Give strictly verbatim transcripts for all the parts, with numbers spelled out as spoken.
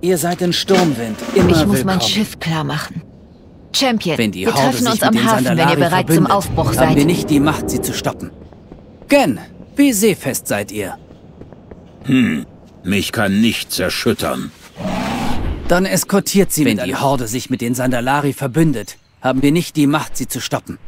Ihr seid in Sturmwind. Immer ich muss willkommen. Mein Schiff klar machen. Champion, wenn die wir Horde treffen sich uns am Hafen, Sandalari wenn ihr bereit zum Aufbruch seid. Haben wir nicht die Macht, sie zu stoppen. Gen, wie seefest seid ihr? Hm, mich kann nichts erschüttern. Dann eskortiert sie, wenn die Horde sich mit den Sandalari verbündet. Haben wir nicht die Macht, sie zu stoppen.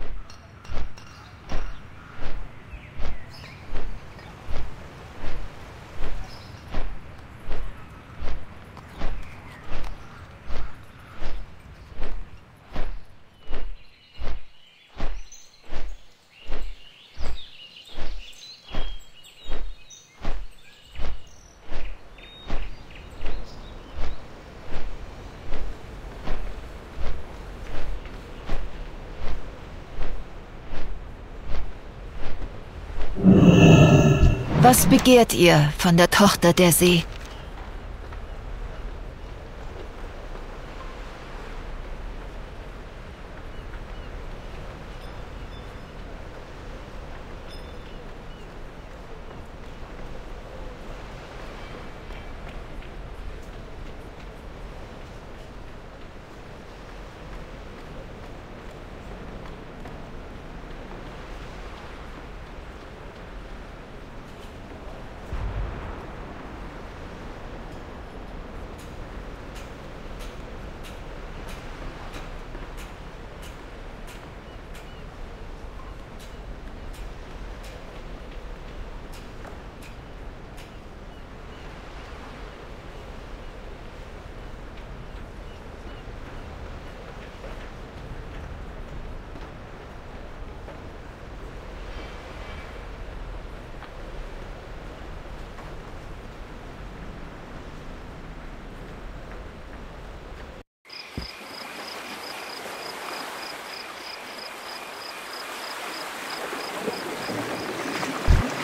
Was begehrt ihr von der Tochter der See?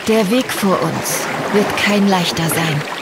Der Weg vor uns wird kein leichter sein.